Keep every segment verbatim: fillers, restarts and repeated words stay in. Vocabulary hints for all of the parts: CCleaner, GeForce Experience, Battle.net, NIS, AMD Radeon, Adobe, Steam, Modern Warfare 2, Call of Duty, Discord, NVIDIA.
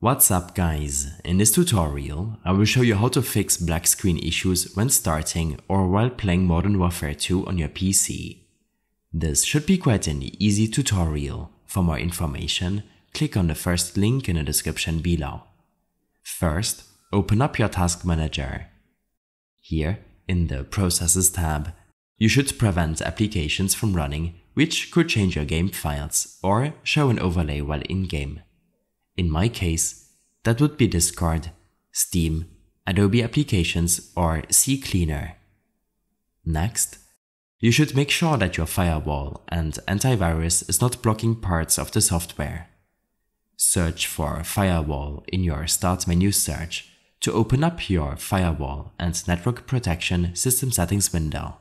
What's up guys, in this tutorial I will show you how to fix black screen issues when starting or while playing Modern Warfare two on your P C. This should be quite an easy tutorial. For more information, click on the first link in the description below. First, open up your task manager. Here, in the Processes tab, you should prevent applications from running which could change your game files or show an overlay while in-game. In my case, that would be Discord, Steam, Adobe applications, or CCleaner. Next, you should make sure that your firewall and antivirus is not blocking parts of the software. Search for firewall in your Start menu search to open up your Firewall and Network Protection System Settings window.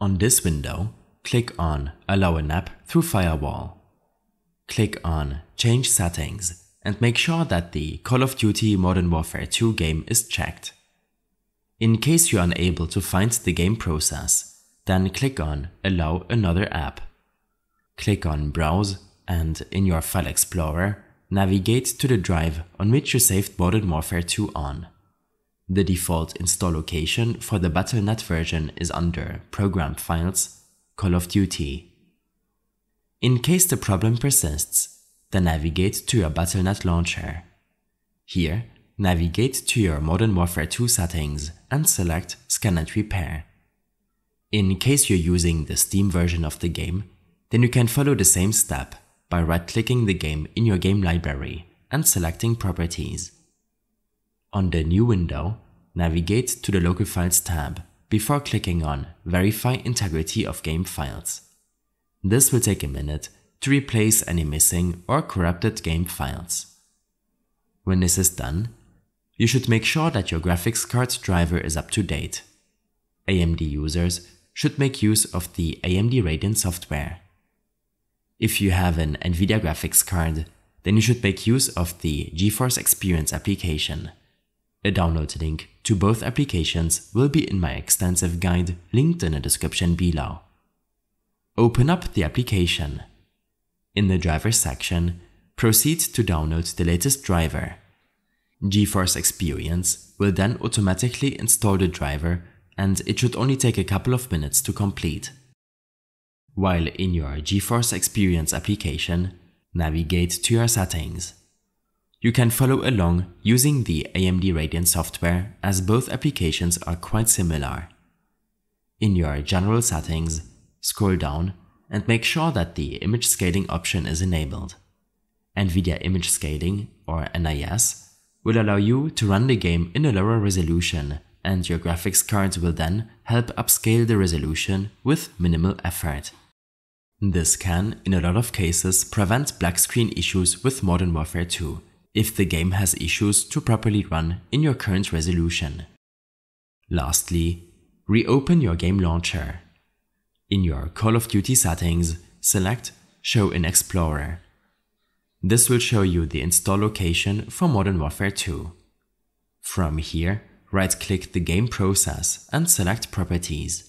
On this window, click on Allow an app through Firewall. Click on Change Settings and make sure that the Call of Duty Modern Warfare two game is checked. In case you are unable to find the game process, then click on Allow another app. Click on Browse and in your File Explorer, navigate to the drive on which you saved Modern Warfare two on. The default install location for the Battle dot net version is under Program Files, Call of Duty. In case the problem persists, then navigate to your Battle dot net launcher. Here, navigate to your Modern Warfare two settings and select Scan and Repair. In case you're using the Steam version of the game, then you can follow the same step by right-clicking the game in your game library and selecting Properties. On the new window, navigate to the Local Files tab before clicking on Verify Integrity of Game Files. This will take a minute to replace any missing or corrupted game files. When this is done, you should make sure that your graphics card driver is up to date. A M D users should make use of the A M D Radeon software. If you have an NVIDIA graphics card, then you should make use of the GeForce Experience application. A download link to both applications will be in my extensive guide linked in the description below. Open up the application. In the driver section, proceed to download the latest driver. GeForce Experience will then automatically install the driver and it should only take a couple of minutes to complete. While in your GeForce Experience application, navigate to your settings. You can follow along using the A M D Radeon software as both applications are quite similar. In your general settings, scroll down and make sure that the image scaling option is enabled. NVIDIA Image Scaling, or N I S, will allow you to run the game in a lower resolution and your graphics card will then help upscale the resolution with minimal effort. This can, in a lot of cases, prevent black screen issues with Modern Warfare two if the game has issues to properly run in your current resolution. Lastly, reopen your game launcher. In your Call of Duty settings, select Show in Explorer. This will show you the install location for Modern Warfare two. From here, right-click the game process and select Properties.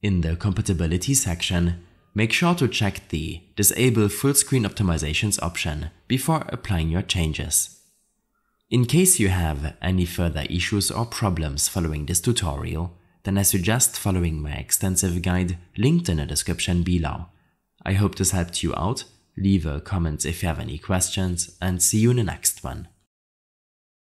In the Compatibility section, make sure to check the Disable Full Screen Optimizations option before applying your changes. In case you have any further issues or problems following this tutorial, then I suggest following my extensive guide linked in the description below. I hope this helped you out. Leave a comment if you have any questions and see you in the next one.